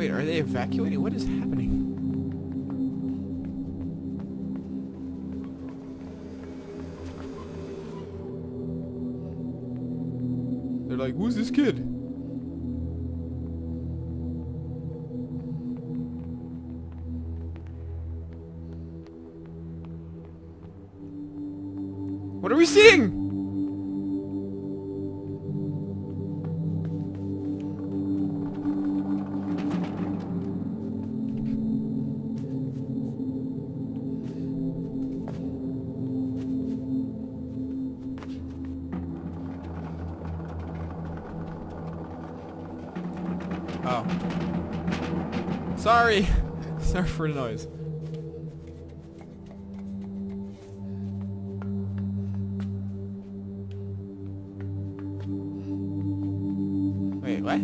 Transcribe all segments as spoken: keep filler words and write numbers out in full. Wait, are they evacuating? What is happening? They're like, who's this kid? What are we seeing? Oh. Sorry. Sorry for the noise. Wait, what?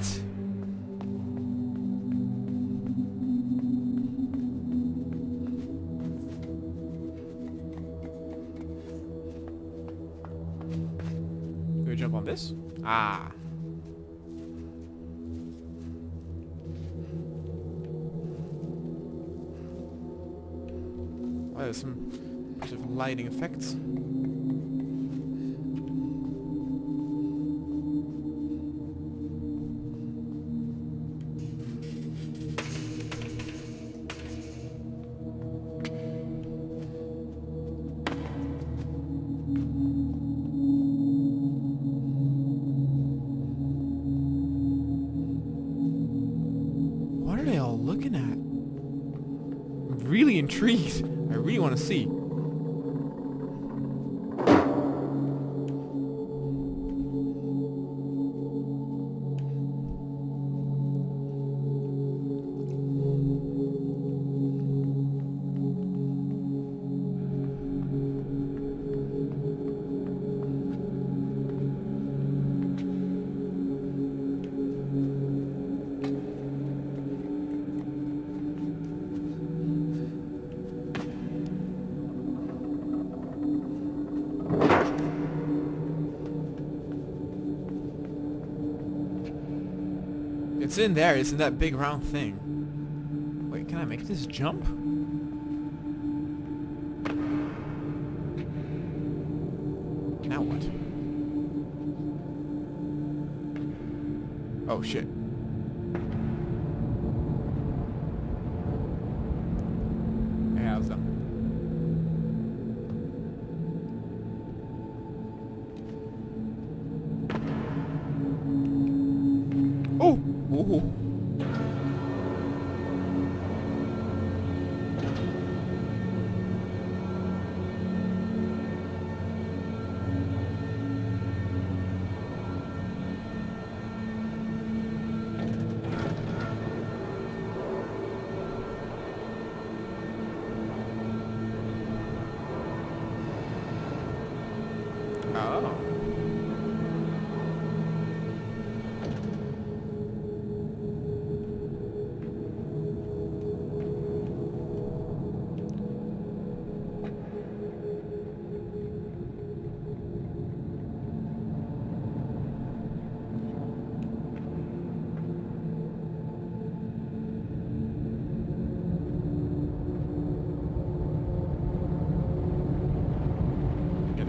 What? Jump on this? Ah. Well, there's some sort of lighting effects. Looking at? I'm really intrigued. I really want to see. It's in there, it's in that big round thing. Wait, can I make this jump? Now what? Oh shit. Yeah, I was done. Ooh. Oh.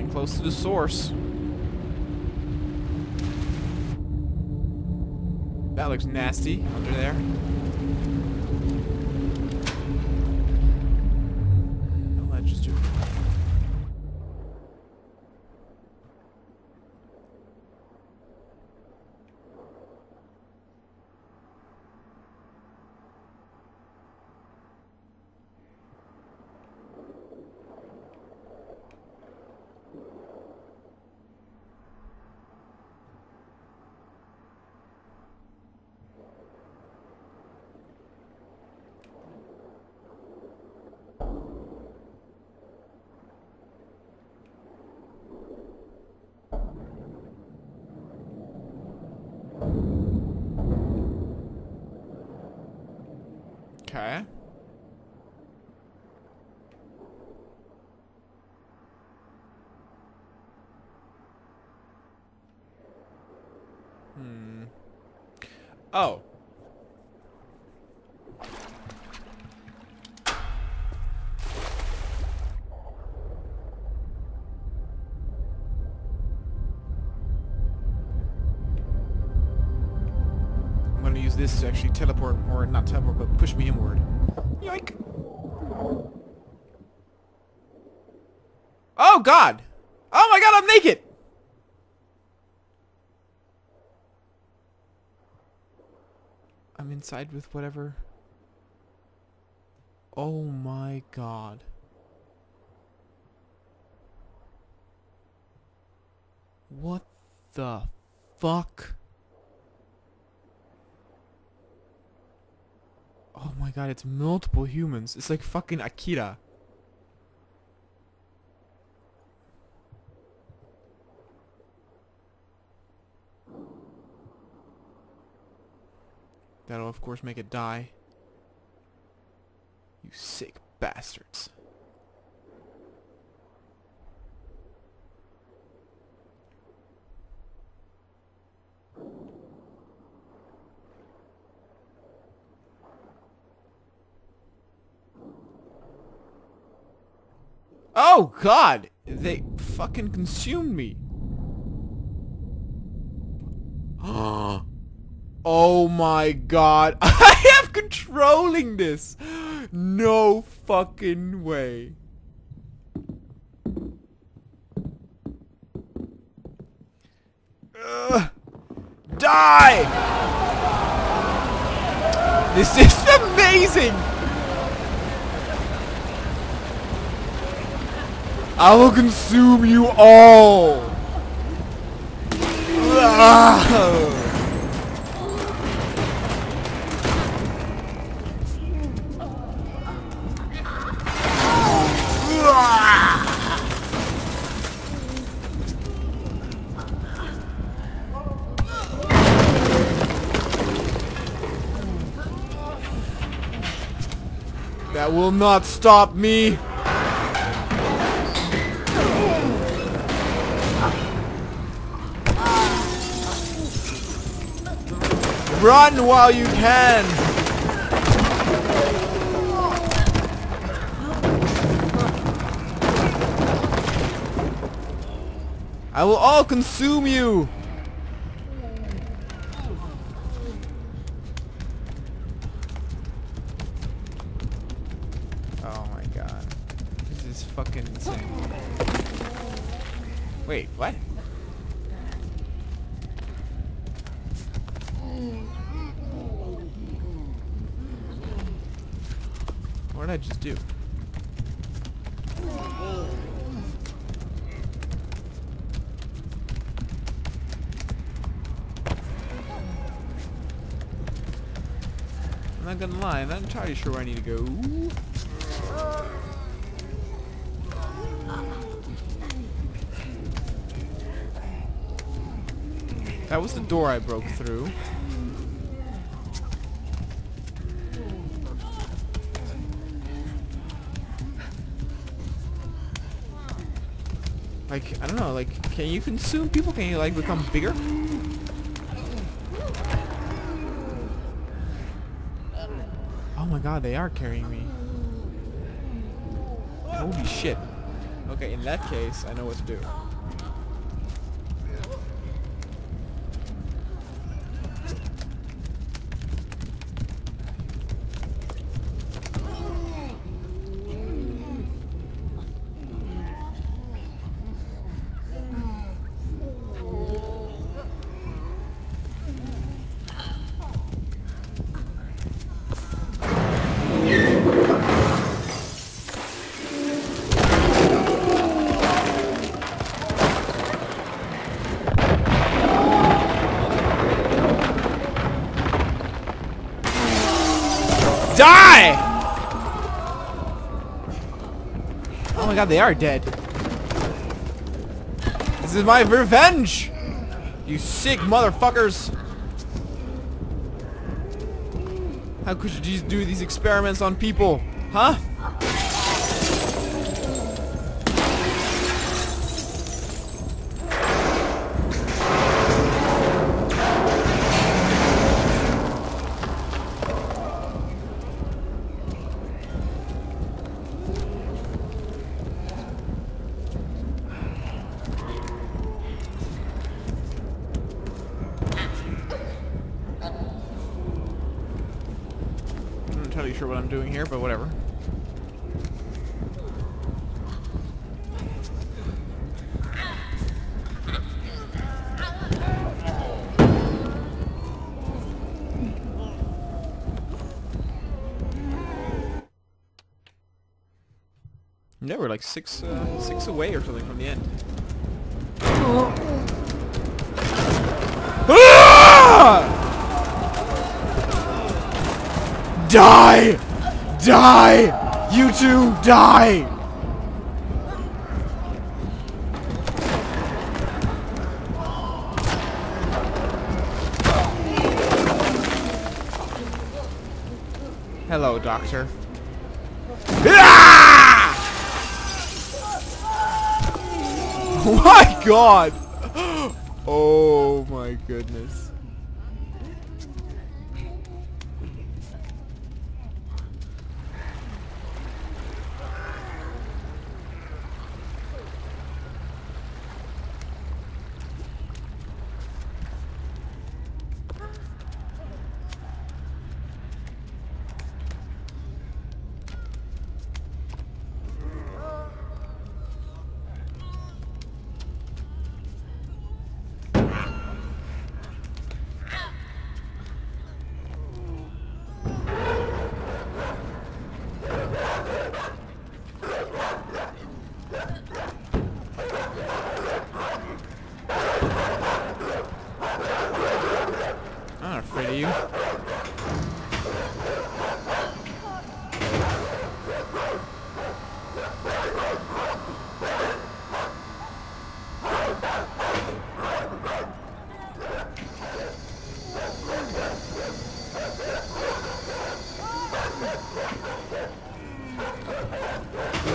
Close to the source. That looks nasty under there. No ledges to it. Okay. Oh. I'm gonna use this to actually teleport, or not teleport, but push me inward. Yoink! Oh god! Oh my god, I'm naked! I'm inside with whatever. Oh my god. What the fuck? Oh my god, it's multiple humans. It's like fucking Akira. That'll, of course, make it die. You sick bastards. Oh, God! They fucking consumed me. Oh my god, I am controlling this! No fucking way. Ugh. Die! This is amazing! I will consume you all! Ugh. That will not stop me. Run while you can. I will all consume you. Wait, what? What did I just do? I'm not gonna lie, I'm not entirely sure where I need to go. That was the door I broke through. Like, I don't know, like, can you consume people? Can you, like, become bigger? Oh my god, they are carrying me. Holy shit. Okay, in that case, I know what to do. Oh my god, they are dead. This is my revenge! You sick motherfuckers! How could you just do these experiments on people? Huh? sure what I'm doing here, but whatever. Yeah, we're like six, uh, six away or something from the end. Ah! Die! Die! You two, die! Hello, Doctor. Ah! Oh my god! Oh my goodness.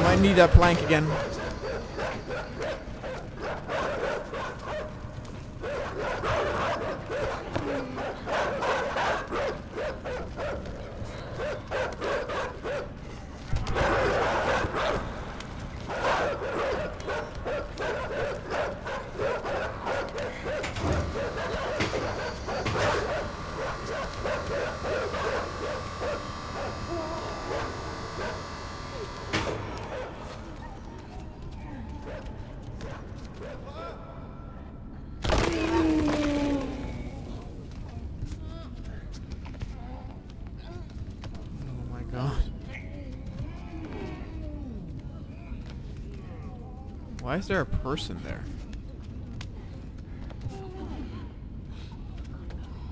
I need that plank again. Why is there a person there?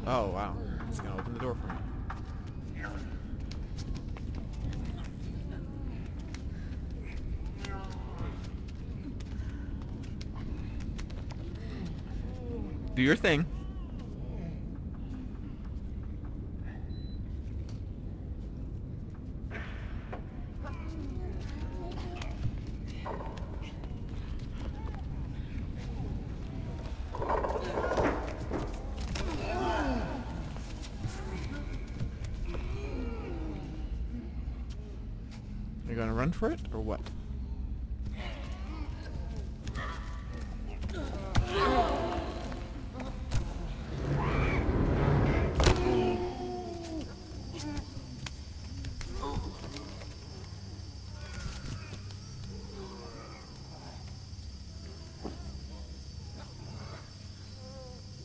Oh wow, it's gonna open the door for me. Do your thing. Are you gonna run for it, or what?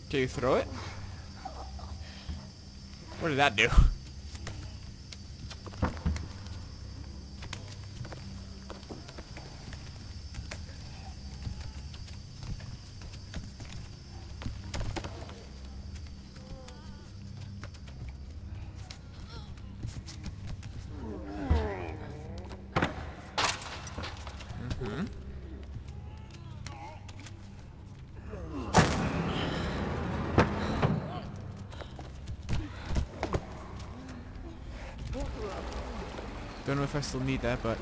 Can you throw it? What did that do? Don't know if I still need that, but...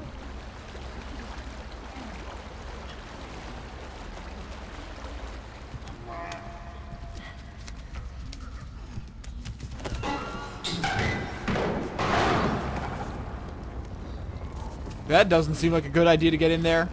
That doesn't seem like a good idea to get in there.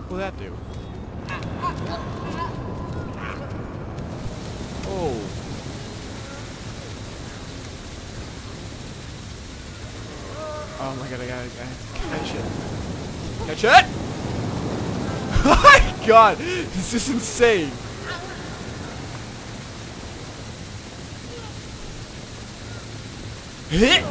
fuck will that do? Oh. Oh my god, I gotta, I have to catch it. Catch it! Oh my god! This is insane! Hit!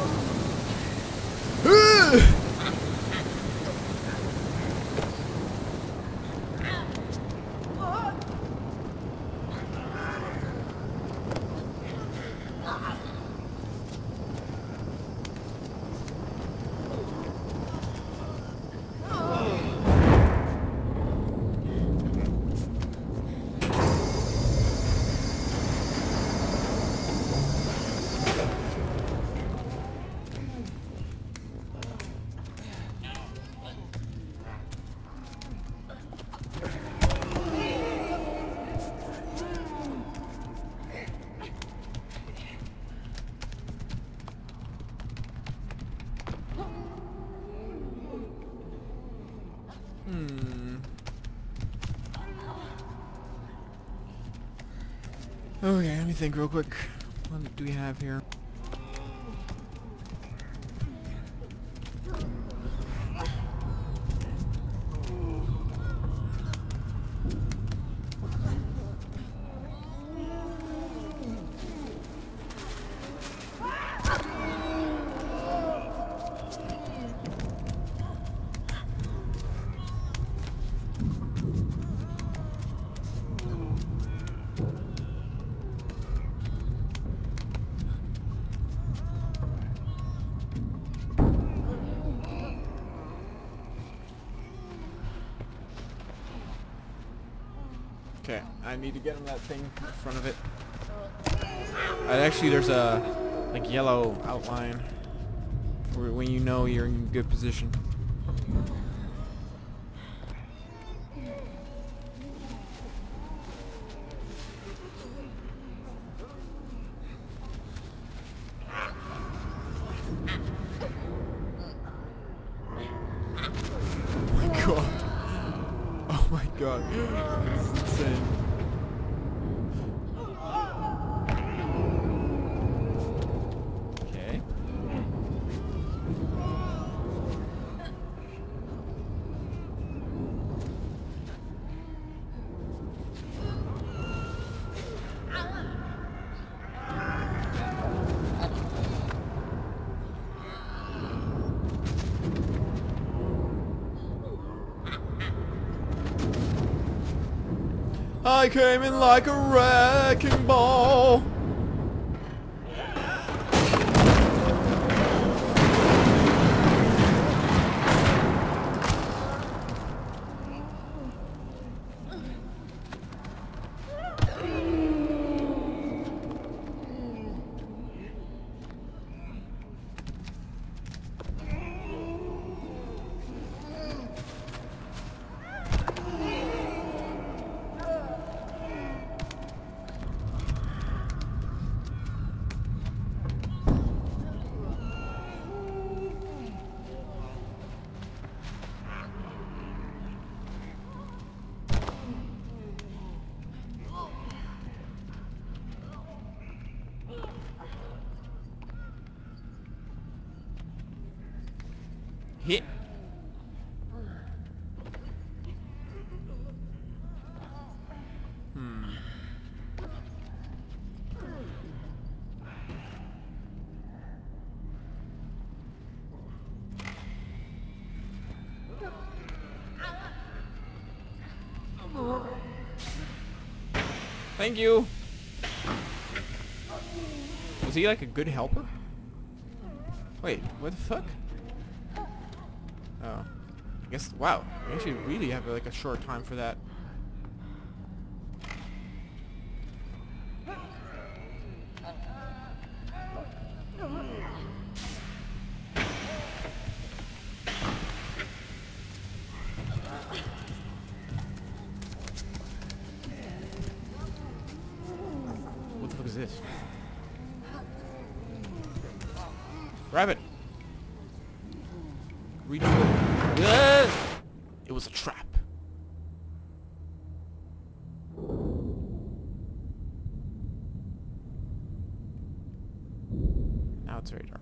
Okay, let me think real quick. What do we have here? Okay, I need to get on that thing in front of it. And actually, there's a like yellow outline where when you know you're in good position. God, this is insane. Okay. I came in like a wrecking ball. Hit. Hmm. Thank you. Was he like a good helper? Wait, what the fuck? Oh, I guess, wow, we actually really have like a short time for that. What the fuck is this? Rabbit! Reach for it. It was a trap. It's very dark.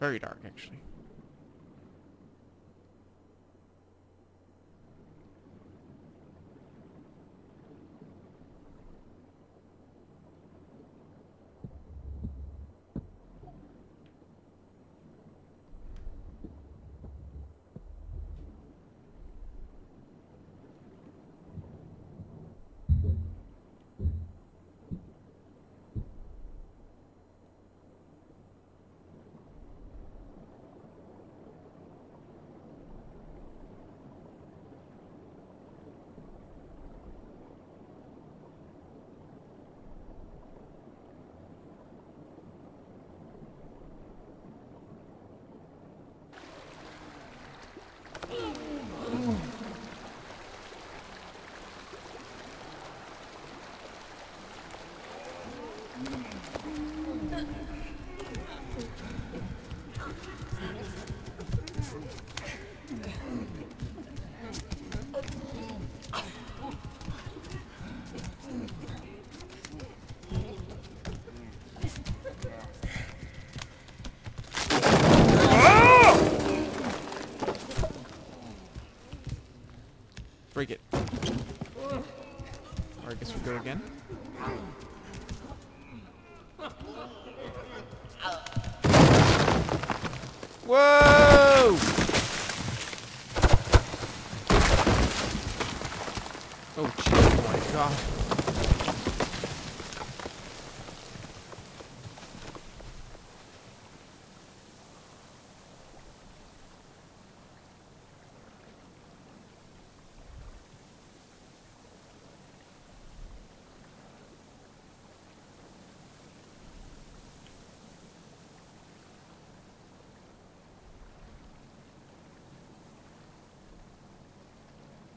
Very dark, actually. Break it. Or I guess we go again. Whoa! Oh, geez, oh my god.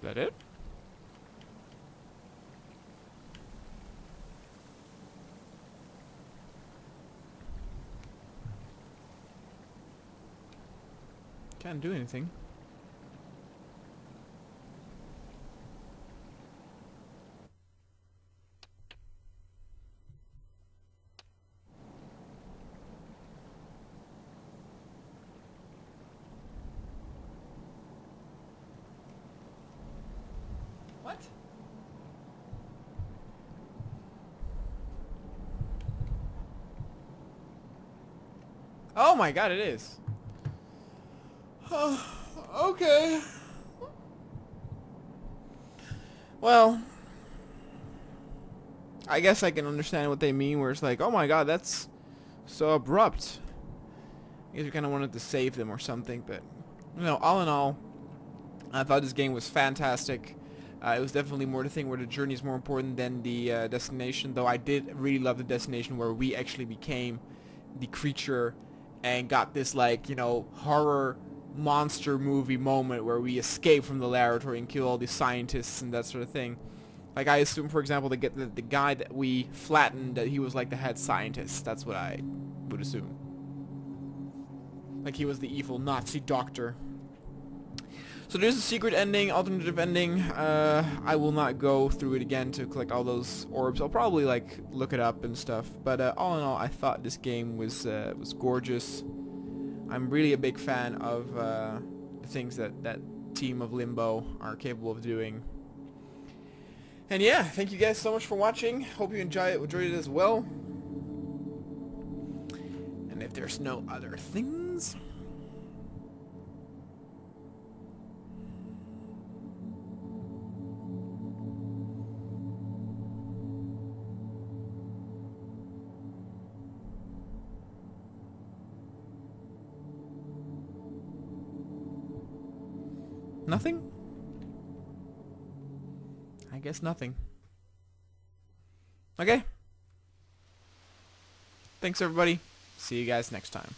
Is that it? Can't do anything. Oh my god, it is. Oh, okay. Well, I guess I can understand what they mean where it's like, oh my god, that's so abrupt. I guess we kind of wanted to save them or something, but you know, all in all, I thought this game was fantastic. Uh, it was definitely more the thing where the journey is more important than the uh, destination, though I did really love the destination where we actually became the creature and got this, like, you know, horror monster movie moment where we escape from the laboratory and kill all these scientists and that sort of thing. Like, I assume, for example, the, the, the guy that we flattened, that he was, like, the head scientist. That's what I would assume. Like, he was the evil Nazi doctor. So there's a secret ending, alternative ending. Uh, I will not go through it again to collect all those orbs. I'll probably, like, look it up and stuff. But uh, all in all, I thought this game was uh, was gorgeous. I'm really a big fan of uh, the things that that team of Limbo are capable of doing. And yeah, thank you guys so much for watching. Hope you enjoy it, enjoyed it as well. And if there's no other things. Nothing? I guess nothing. Okay. Thanks, everybody. See you guys next time.